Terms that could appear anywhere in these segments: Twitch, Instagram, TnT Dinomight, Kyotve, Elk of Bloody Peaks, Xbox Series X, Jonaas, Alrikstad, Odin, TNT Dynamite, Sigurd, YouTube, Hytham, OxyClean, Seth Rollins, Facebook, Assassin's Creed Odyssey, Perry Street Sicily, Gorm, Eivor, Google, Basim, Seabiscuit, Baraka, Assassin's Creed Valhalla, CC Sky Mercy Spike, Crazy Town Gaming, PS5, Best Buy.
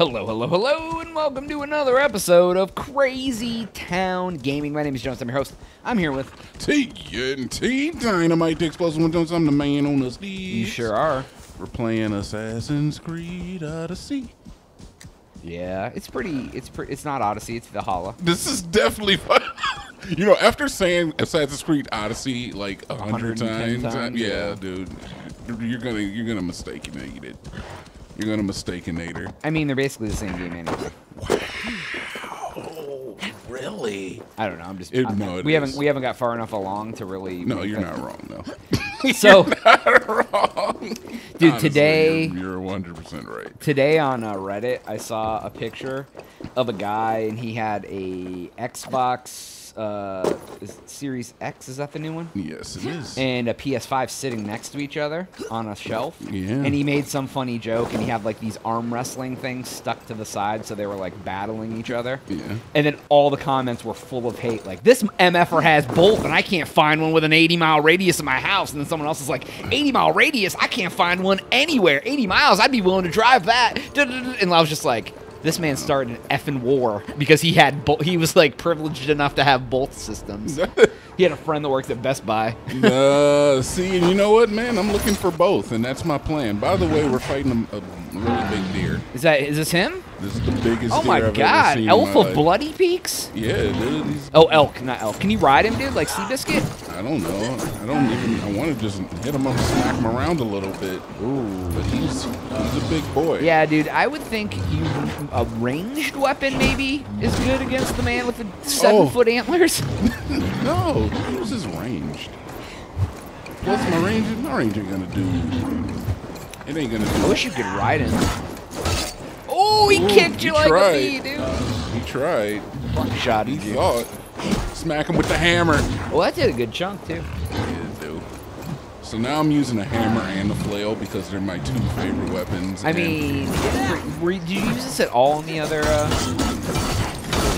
Hello, hello, hello, and welcome to another episode of Crazy Town Gaming. My name is Jones. I'm your host. I'm here with TNT Dynamite, the explosive one. Jones, I'm the man on the stage. You sure are. We're playing Assassin's Creed Odyssey. Yeah, it's not Odyssey. It's Valhalla. This is definitely fun. You know, after saying Assassin's Creed Odyssey like 100 times, yeah, dude, you're gonna mistake-nate it. You're gonna mistake-nate her. I mean, they're basically the same game anyway. Wow, really? I don't know. I'm just. We haven't got far enough along to really. No, you're not wrong though. So you're not wrong, dude. Honestly, today you're 100% right. Today on Reddit, I saw a picture of a guy, and he had a Xbox Series X. Is that the new one? Yes, it is. And a PS5 sitting next to each other on a shelf. Yeah. And he made some funny joke, and he had like these arm wrestling things stuck to the side, so they were like battling each other. Yeah. And then all the comments were full of hate, like this MFer has both, and I can't find one with an 80-mile radius in my house. And then someone else is like, 80-mile radius? I can't find one anywhere. 80 miles? I'd be willing to drive that. And I was just like. This man started an effing war because he had he was like privileged enough to have both systems. He had a friend that works at Best Buy. See, and you know what, man? I'm looking for both, and that's my plan. By the way, we're fighting a really big deer. Is this him? This is the biggest. Oh my deer God! I've ever seen Elk of Bloody Peaks. Yeah, dude. Oh, elk, not elk. Can you ride him, dude? Like Seabiscuit? I don't know. I don't even. I want to just hit him up, and smack him around a little bit. Ooh, but he's a big boy. Yeah, dude. I would think a ranged weapon maybe is good against the man with the 7-foot antlers. No, this is ranged. Plus, my range ain't gonna do. It ain't gonna. I wish you could ride him. Oh, he kicked you like a bee, dude. He tried. Buckshot. He thought. Smack him with the hammer. Well, that did a good chunk, too. Yeah, dude. So now I'm using a hammer and a flail because they're my two favorite weapons. I mean, did you use this at all in the other...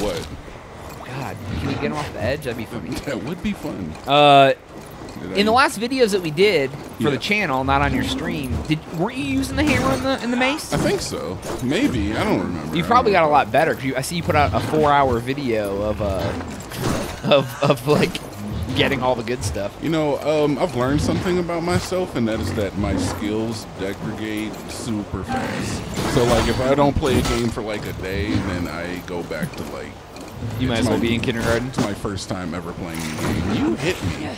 What? God, can we get him off the edge? That'd be funny. That would be fun. In the last videos that we did for the channel, not on your stream, weren't you using the hammer in the mace? I think so. Maybe. I don't remember. You probably got a lot better because I see you put out a 4-hour video of like getting all the good stuff. You know, I've learned something about myself, and that is that my skills degrade super fast. So like, if I don't play a game for like a day, then I go back to like. You might as well be in kindergarten. It's my first time ever playing a game. You hit me.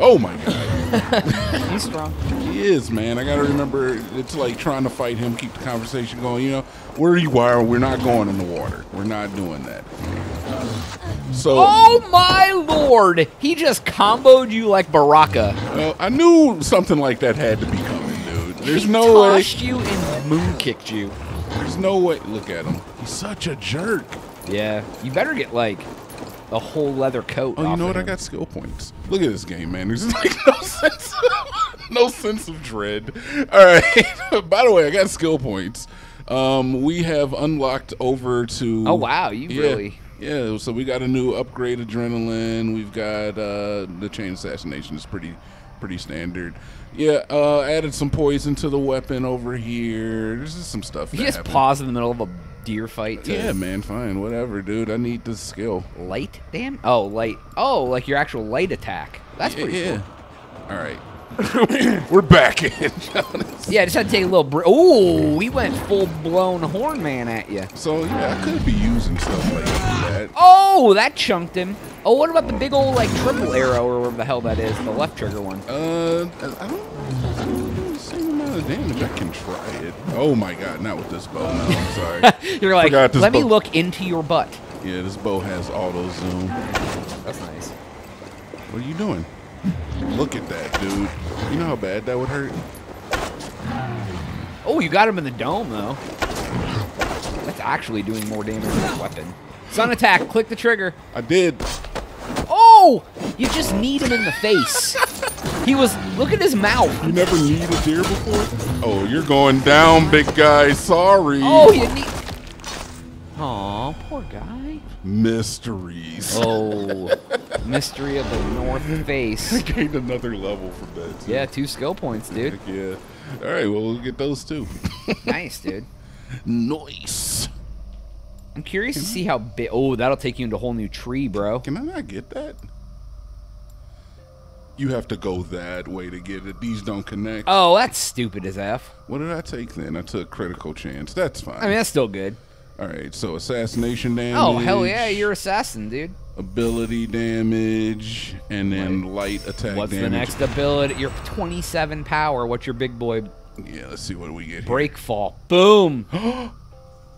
Oh my God. He's strong. He is, man. I got to remember, it's like trying to fight him, keep the conversation going. You know, where you are, we're not going in the water. We're not doing that. So. Oh my Lord. He just comboed you like Baraka. Well, I knew something like that had to be coming, dude. There's no way. He pushed you and moon kicked you. There's no way. Look at him. He's such a jerk. Yeah. You better get like. A whole leather coat. Oh, you know what? I got skill points. Look at this game, man. There's like no sense of dread. All right. By the way, I got skill points. We have unlocked over to. Oh wow, you really? Yeah. So we got a new upgrade adrenaline. We've got the chain assassination is pretty standard. Yeah, added some poison to the weapon over here. There's just some stuff. He just paused in the middle of a. Deer fight. Yeah, man, fine, whatever, dude. I need the skill. Light, damn. Oh, light. Oh, like your actual light attack. That's pretty cool. All right, we're back in. Yeah, I just had to take a little. Oh, we went full blown horn man at you. So yeah, I could be using stuff like that. Oh, that chunked him. Oh, what about the big old like triple arrow or whatever the hell that is, the left trigger one? I don't. Damage, I can try it. Oh my God, not with this bow. No, I'm sorry. You're like, let me look into your butt. Yeah, this bow has auto zoom. That's nice. What are you doing? Look at that, dude. You know how bad that would hurt? Oh, you got him in the dome, though. That's actually doing more damage than that weapon. Sun attack, click the trigger. I did. Oh, you just need him in the face. He was, look at his mouth. You never kneed a deer before? Oh, you're going down, big guy. Sorry. Oh, you need. Aw, poor guy. Mysteries. Oh, mystery of the North Face. I gained another level from that, too. Yeah, 2 skill points, dude. Heck yeah. All right, well, we'll get those, too. Nice, dude. Nice. I'm curious to see how big. Oh, that'll take you into a whole new tree, bro. Can I not get that? You have to go that way to get it. These don't connect. Oh, that's stupid as F. What did I take then? I took critical chance. That's fine. I mean, that's still good. All right, so assassination damage. Oh, hell yeah, you're assassin, dude. Ability damage, and then light attack damage. What's the next ability? You're 27 power. What's your big boy? Yeah, let's see what we get here. Breakfall. Boom.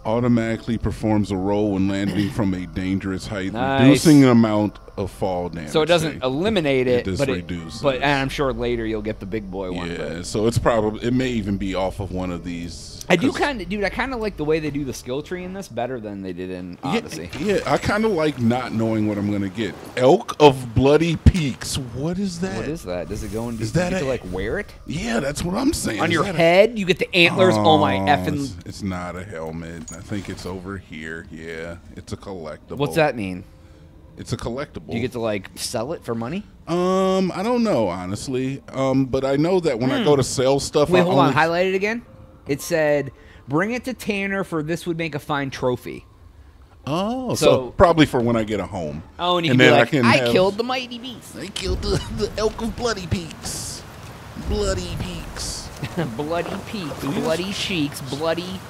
Automatically performs a roll when landing from a dangerous height, reducing an amount of fall damage. So it doesn't eliminate it, but reduces. But and I'm sure later you'll get the big boy one. Yeah, but. So it's probably it may even be off of one of these. I do kind of, dude. I kind of like the way they do the skill tree in this better than they did in Odyssey. Yeah, I kind of like not knowing what I'm gonna get. Elk of Bloody Peaks. What is that? What is that? Does it go into? Is that you get to like wear it? Yeah, that's what I'm saying. On your head, you get the antlers. Oh my effing! It's not a helmet. I think it's over here. Yeah, it's a collectible. What's that mean? It's a collectible. Do you get to like sell it for money? I don't know honestly. But I know that when I go to sell stuff, wait, hold on, highlight it again. It said, "Bring it to Tanner for this would make a fine trophy." Oh, so probably for when I get a home. Oh, and you can be like, I killed the mighty beast. I killed the elk of Bloody Peaks. Bloody Peaks. Bloody Peaks. Bloody cheeks. Bloody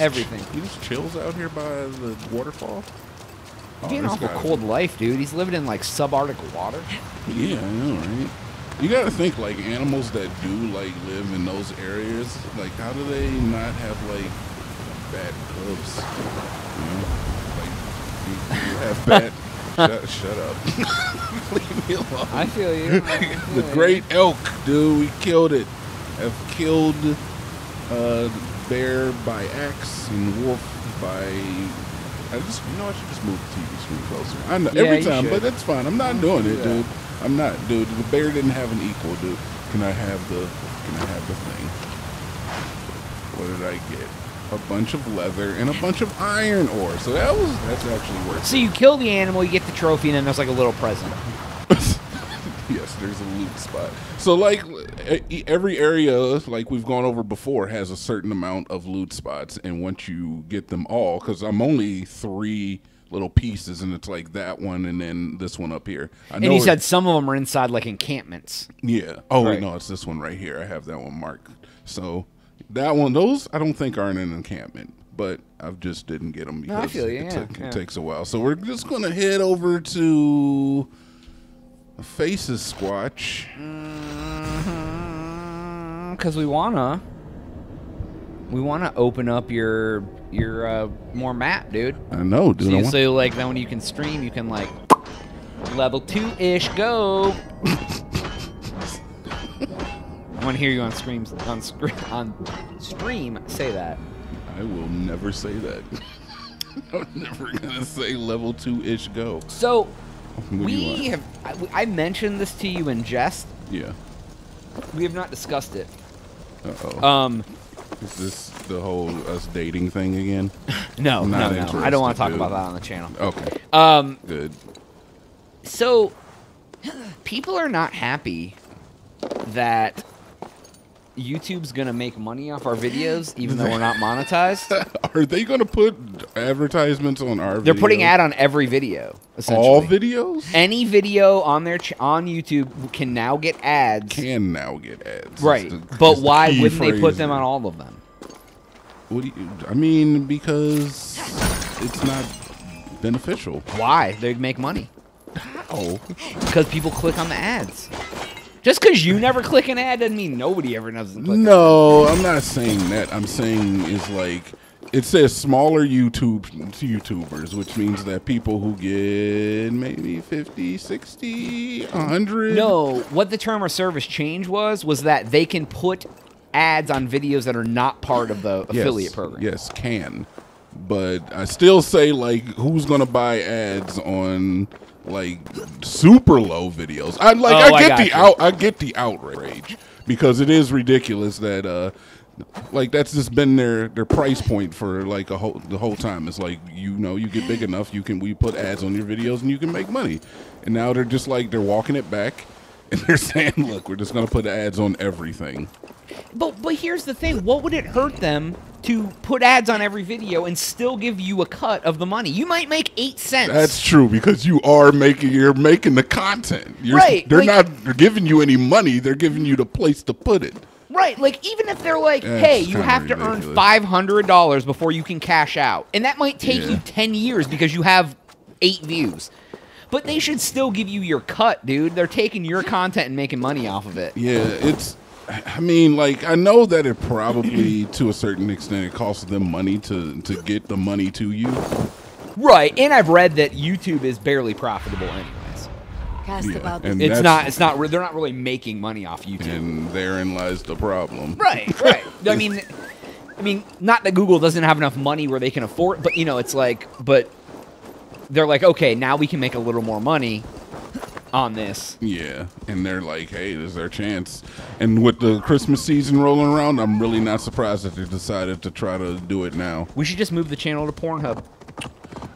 everything. He just chills out here by the waterfall. He's getting an awful cold life, dude. He's living in, like, subarctic water. Yeah, I know, right? You gotta think, like, animals that do, like, live in those areas, like, how do they not have, like, bad gloves? You know? Like, you have bad... shut up. Leave me alone. I feel you. The great elk, dude. We killed it. I've killed bear by axe and wolf by... you know, I should just move the TV screen closer. I know, yeah, every time, but that's fine. I'm not doing it, dude. I'm not, dude. The bear didn't have an equal, dude. Can I have the thing? What did I get? A bunch of leather and a bunch of iron ore. So that's actually worth it. So you kill the animal, you get the trophy, and then there's like a little present. Yes, there's a loot spot. So like every area, like we've gone over before, has a certain amount of loot spots, and once you get them all, because I'm only 3 little pieces, and it's like that one and then this one up here. And you said some of them are inside like encampments. Yeah. Oh right. No, it's this one right here. I have that one marked. So that one, those I don't think are in an encampment, but I just didn't get them because no, I feel you. It takes a while. So we're just gonna head over to. Faces Squatch. Because we wanna open up your more map, dude. I know, dude. So like then when you can stream, you can like level 2-ish go. I want to hear you on streams on stream say that. I will never say that. I'm never gonna say level 2-ish go. So. We have. I mentioned this to you in jest. Yeah. We have not discussed it. Uh-oh. Is this the whole us dating thing again? No, no. I don't want to talk about that on the channel. Okay. Good. So, people are not happy that YouTube's going to make money off our videos, even though we're not monetized. Are they going to put advertisements on our videos? They're putting ad on every video, essentially. All videos? Any video on their YouTube can now get ads. Can now get ads. Right. But why wouldn't they put them on all of them? What do you, I mean, because it's not beneficial. Why? They'd make money. How? Because people click on the ads. Just because you never click an ad doesn't mean nobody ever doesn't click an ad. I'm not saying that. I'm saying is like, it says smaller YouTubers, which means that people who get maybe 50, 60, 100. No, what the term or service change was that they can put ads on videos that are not part of the affiliate program. Yes, can. But I still say, like, who's going to buy ads on... like super low videos. I get the outrage because it is ridiculous that like that's just been their price point for like the whole time. It's like, you know, you get big enough, we put ads on your videos and you can make money. And now they're just like they're walking it back and they're saying, look, we're just gonna put ads on everything. But here's the thing, what would it hurt them to put ads on every video and still give you a cut of the money. You might make 8 cents. That's true, because you are making, you're making the content. You're, right. They're like, not giving you any money. They're giving you the place to put it. Right, like even if they're like, that's hey, you have ridiculous. To earn $500 before you can cash out. And that might take you 10 years because you have 8 views. But they should still give you your cut, dude. They're taking your content and making money off of it. Yeah, it's, I mean, like, I know that it probably, to a certain extent, it costs them money to get the money to you. Right, and I've read that YouTube is barely profitable anyways. Yeah, and it's not. They're not really making money off YouTube. And therein lies the problem. Right, right. I mean, not that Google doesn't have enough money where they can afford, but you know, it's like, but they're like, okay, now we can make a little more money on this. Yeah, and they're like, hey, this is our chance. And with the Christmas season rolling around, I'm really not surprised that they decided to try to do it now. We should just move the channel to Pornhub.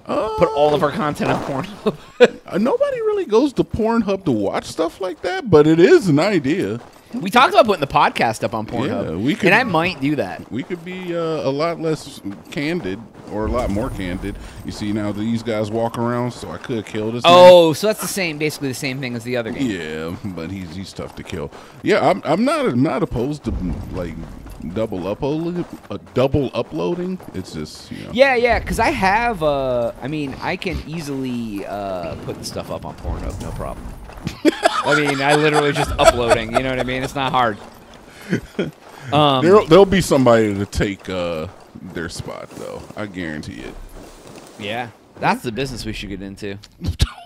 Put all of our content on Pornhub. Nobody really goes to Pornhub to watch stuff like that, but it is an idea. We talked about putting the podcast up on Pornhub, yeah, we could, and I might do that. We could be a lot less candid, or a lot more candid. You see, now these guys walk around, so I could kill this. Oh, man. So that's the same, basically the same thing as the other game. Yeah, but he's tough to kill. Yeah, I'm not opposed to like double uploading. It's just, you know. Yeah, because I have. I mean, I can easily put the stuff up on Pornhub, no problem. I mean, I literally just uploading. You know what I mean? It's not hard. There'll be somebody to take their spot, though. I guarantee it. Yeah, that's the business we should get into.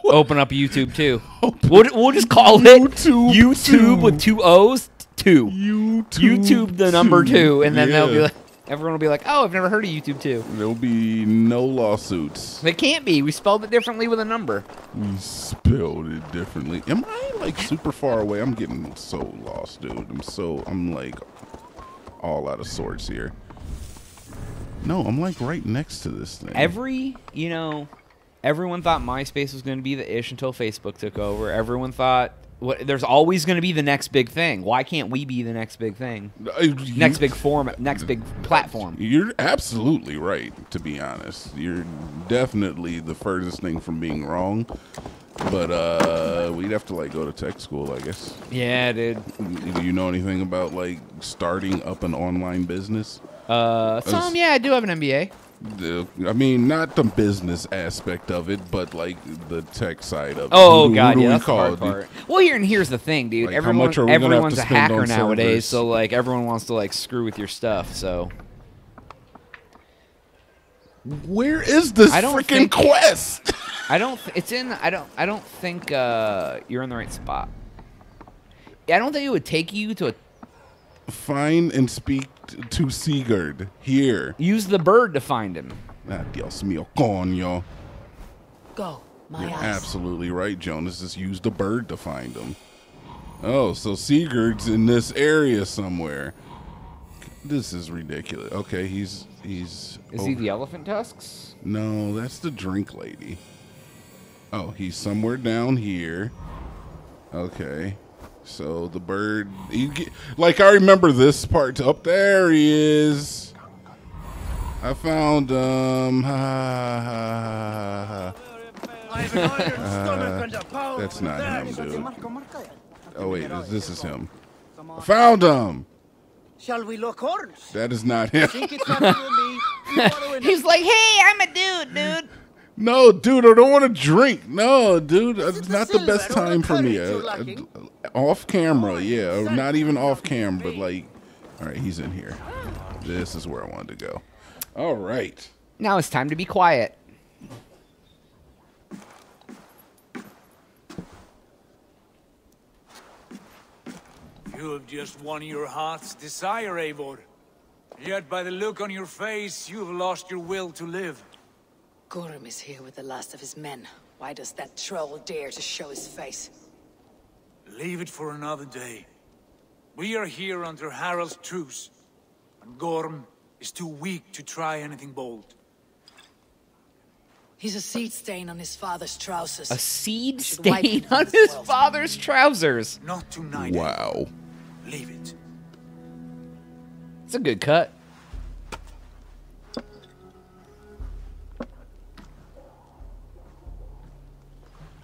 Open up YouTube too. We'll just call it YouTube with 2 O's. YouTube the number 2, and then they'll be like, everyone will be like, oh, I've never heard of YouTube 2. There'll be no lawsuits. They can't be. We spelled it differently with a number. We spelled it differently. Am I like super far away? I'm getting so lost, dude. I'm like all out of sorts here. No, I'm like right next to this thing. Everyone thought MySpace was going to be the ish until Facebook took over. Everyone thought, what, there's always going to be the next big thing. Why can't we be the next big thing? Next big format, next big platform. You're absolutely right, to be honest. You're definitely the furthest thing from being wrong. But we'd have to like go to tech school, I guess. Yeah, dude. Do you know anything about like starting up an online business? Yeah, I do have an MBA. I mean, not the business aspect of it, but like the tech side of it. Oh, God, yeah, that's the hard part. Well, here's the thing, dude. Everyone's a hacker nowadays, so like everyone wants to like screw with your stuff. So, where is this freaking quest? I don't think you're in the right spot. I don't think it would take you to a. Find and speak to Sigurd here. Use the bird to find him. Ah, Dios mío, coño. Go, my eyes. You're absolutely right, Jonas. Just use the bird to find him. Oh, so Sigurd's in this area somewhere. This is ridiculous. Okay, he's. Is he the elephant tusks? No, that's the drink lady. Oh, he's somewhere down here. Okay. So the bird, I remember this part. Up there he is. I found that's not him, dude. Oh wait, this is him. I found him. Shall we lock horns? That is not him. He's like, hey, I'm a dude. No, dude, I don't want to drink. No, dude, it's not the best time for me. Off camera, yeah. Not even off camera, but like, all right, he's in here. This is where I wanted to go. All right. Now it's time to be quiet. You have just won your heart's desire, Eivor. Yet by the look on your face, you have lost your will to live. Gorm is here with the last of his men. Why does that troll dare to show his face? Leave it for another day. We are here under Harald's truce, and Gorm is too weak to try anything bold. He's a seed stain on his father's trousers. A seed stain on his father's trousers? Not tonight. Wow. Leave it. It's a good cut.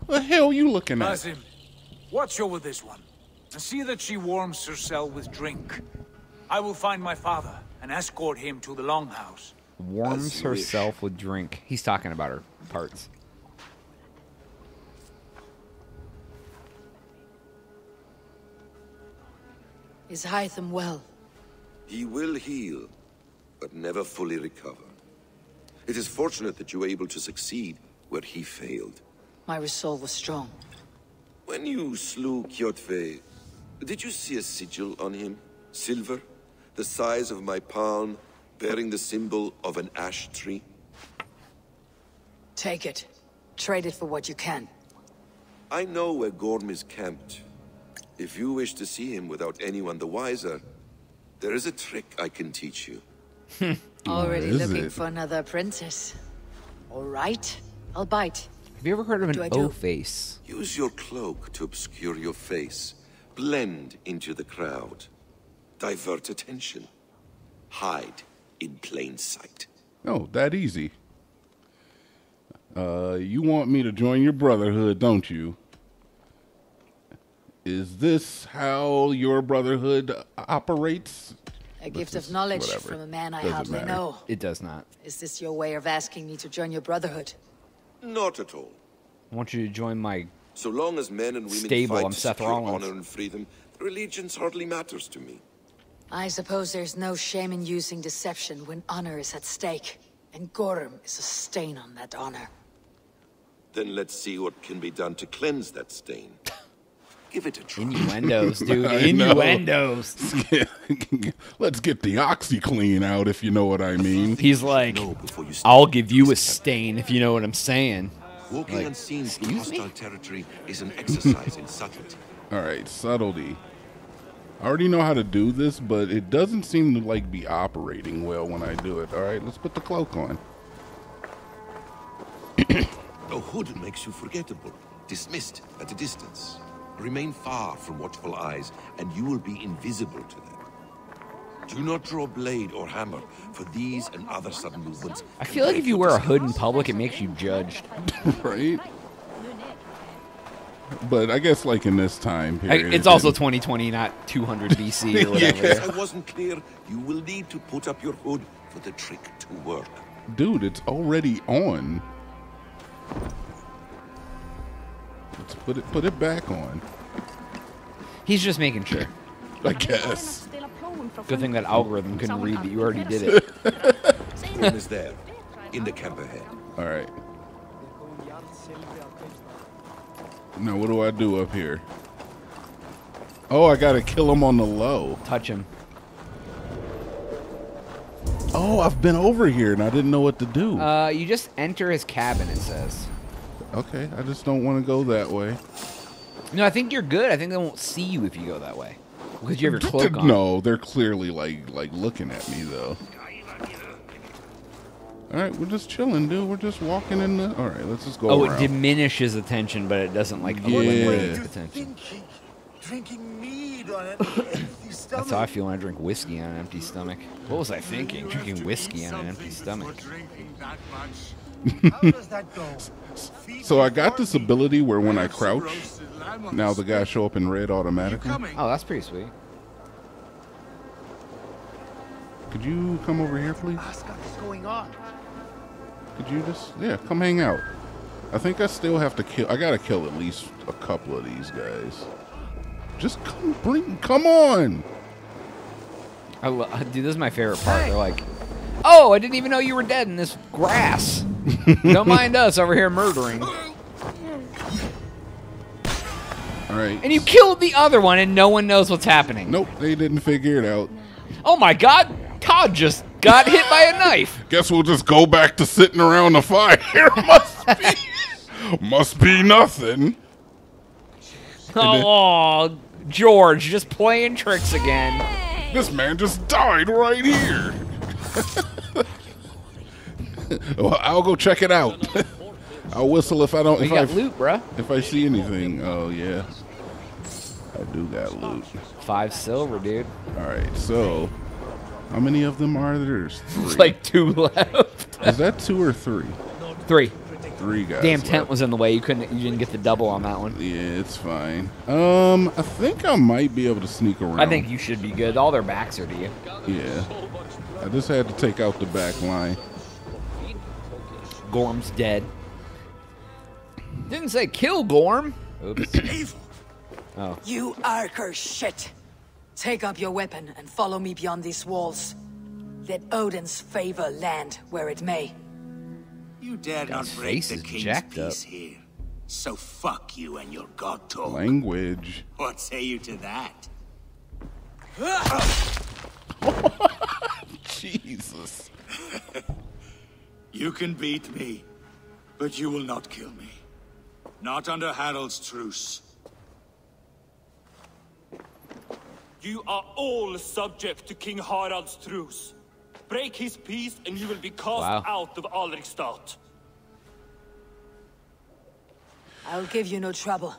What the hell are you looking at? Basim, watch over this one. And see that she warms her cell with drink. I will find my father and escort him to the longhouse. Warms herself with drink. He's talking about her parts. Is Hytham well? He will heal, but never fully recover. It is fortunate that you were able to succeed where he failed. My resolve was strong. When you slew Kyotve, did you see a sigil on him? Silver, the size of my palm, bearing the symbol of an ash tree? Take it. Trade it for what you can. I know where Gorm is camped. If you wish to see him without anyone the wiser, there is a trick I can teach you. Already looking for another princess. All right, I'll bite. Have you ever heard of an O-face? Use your cloak to obscure your face. Blend into the crowd. Divert attention. Hide in plain sight. Oh, that easy. You want me to join your brotherhood, don't you? Is this how your brotherhood operates? A gift of knowledge from a man I hardly know. It does not. Is this your way of asking me to join your brotherhood? Not at all. I want you to join my so long as men and women stable. Fight I'm Seth Rollins. Honor and freedom, allegiance hardly matters to me. I suppose there's no shame in using deception when honor is at stake, and Gorm is a stain on that honor. Then let's see what can be done to cleanse that stain. Give it a try. Innuendos, dude. Innuendos. Let's get the OxyClean out, if you know what I mean. He's like, I'll give you a stain, if you know what I'm saying. Walking like, unseen through hostile territory is an exercise in subtlety. All right, subtlety. I already know how to do this, but it doesn't seem to like be operating well when I do it. All right, let's put the cloak on. The hood makes you forgettable, dismissed at a distance. Remain far from watchful eyes, and you will be invisible to them. Do not draw blade or hammer, for these and other sudden movements. I feel like if you wear a hood in public, it makes you judged. Right? But I guess like in this time period. It's also 2020, not 200 BC or whatever. If I wasn't clear, you will need to put up your hood for the trick to work. Dude, it's already on. Let's put it back on. He's just making sure. I guess. Good thing that algorithm couldn't read that you already did it. One is there, in the camp ahead. All right. Now what do I do up here? Oh, I gotta kill him on the low. Touch him. Oh, I've been over here and I didn't know what to do. You just enter his cabin, it says. Okay, I just don't want to go that way. No, I think you're good. I think they won't see you if you go that way. Because you have your cloak on. No, they're clearly like looking at me though. All right, we're just chilling, dude. We're just walking in the. All right, let's just go. Oh, around. It diminishes attention, but it doesn't like eliminate attention. Drinking mead on an empty stomach. That's how I feel when I drink whiskey on an empty stomach. What was I thinking? Drinking whiskey on an empty stomach. How does that go? So I got this ability where when I crouch, now the guys show up in red automatically. Oh, that's pretty sweet. Could you come over here, please? What's going on? Could you just, yeah, come hang out. I think I still have to kill, I gotta kill at least a couple of these guys. Just come on! Dude, this is my favorite part. They're like, oh, I didn't even know you were dead in this grass. Don't mind us over here murdering. All right. And you killed the other one, and no one knows what's happening. Nope, they didn't figure it out. Oh my God, Todd just got hit by a knife. Guess we'll just go back to sitting around the fire. must be nothing. Oh, George, just playing tricks again. This man just died right here. Well, I'll go check it out. I'll whistle if I don't. If I got loot, bruh. If I see anything, oh yeah, I do got loot. 5 silver, dude. All right, so how many of them are there? There's 3. It's like 2 left. Is that 2 or 3? 3. three guys. Damn tent left. Was in the way. You didn't get the double on that one. Yeah, it's fine. I think I might be able to sneak around. I think you should be good. All their backs are to you. Yeah. I just had to take out the back line. Gorm's dead. Didn't say kill Gorm. Oops. Oh. You Arker shit. Take up your weapon and follow me beyond these walls. Let Odin's favor land where it may. You dare not break the king's peace here. So fuck you and your god talk. Language. What say you to that? Jesus. You can beat me, but you will not kill me. Not under Harald's truce. You are all subject to King Harald's truce. Break his peace and you will be cast out of Alrikstad. I'll give you no trouble.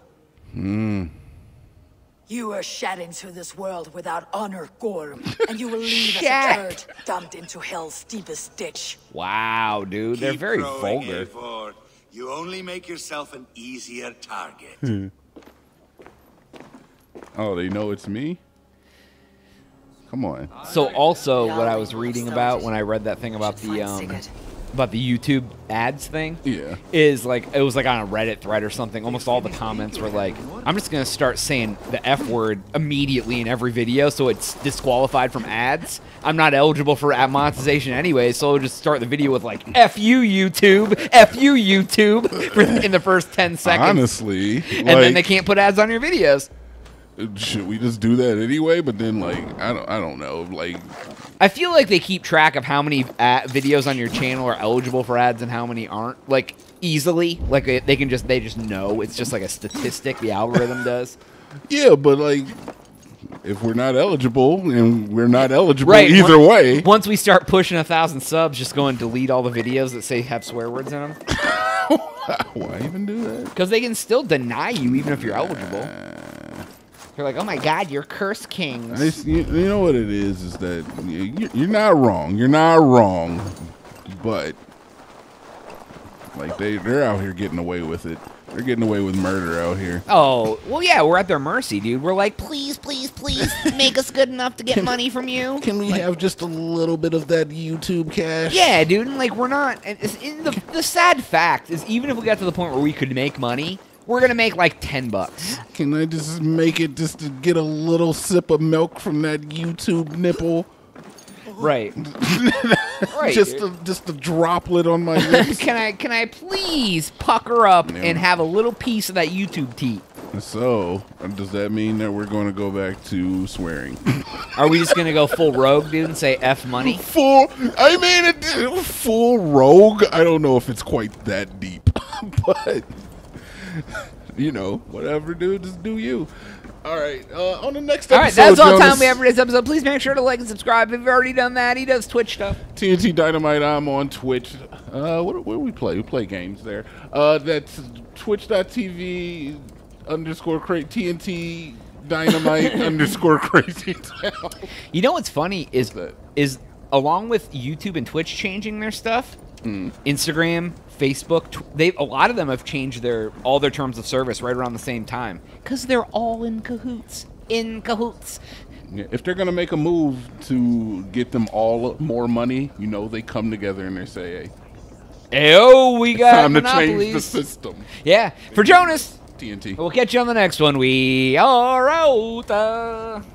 You were shed into this world without honor, Gorm, and you will leave as a turd dumped into hell's deepest ditch. Wow, dude, they're very vulgar. Eivor. You only make yourself an easier target. Oh, they know it's me? Come on. So also what I was reading about when I read that thing about the YouTube ads thing is like, it was like on a Reddit thread or something. Almost all the comments were like, I'm just going to start saying the F word immediately in every video. So it's disqualified from ads. I'm not eligible for ad monetization anyway. So I'll just start the video with like, F you YouTube, F you YouTube in the first 10 seconds. Honestly. And like, then they can't put ads on your videos. Should we just do that anyway? But then, like, I don't know. Like, I feel like they keep track of how many videos on your channel are eligible for ads and how many aren't. Like, easily, like they can just, they just know. It's just like a statistic. The algorithm does. Yeah, but like, if we're not eligible, and we're not eligible either way. Once we start pushing 1,000 subs, just go and delete all the videos that say have swear words in them. Why even do that? Because they can still deny you even if you're eligible. You're like, oh my God, you're curse kings. It's, you know what it is that you're not wrong. You're not wrong, but like they're out here getting away with it. They're getting away with murder out here. Oh well, yeah, we're at their mercy, dude. We're like, please, please, please, make us good enough to get money from you. Can we like, have just a little bit of that YouTube cash? Yeah, dude. And like, we're not. And the sad fact is, even if we got to the point where we could make money. We're going to make like $10. Can I just make it just to get a little sip of milk from that YouTube nipple? Right. Right. Just a droplet on my lips. Can I please pucker up and have a little piece of that YouTube tea? So, does that mean that we're going to go back to swearing? Are we just going to go full rogue, dude, and say F money? Full rogue? I don't know if it's quite that deep, but... You know, whatever, dude, just do you. All right, on the next episode. All right, that's all the time we have for this episode. Please make sure to like and subscribe if you've already done that. He does Twitch stuff. TNT Dynamite, I'm on Twitch. Where do we play? We play games there. That's twitch.tv/TNT. Dynamite _crazy town. You know what's funny is along with YouTube and Twitch changing their stuff, Instagram, Facebook, a lot of them have changed all their terms of service right around the same time because they're all in cahoots. In cahoots. Yeah, if they're gonna make a move to get them all more money, you know they come together and they say, "Hey, oh, we got time monopolies. To change the system." Yeah, for Jonas, TNT. We'll catch you on the next one. We are out.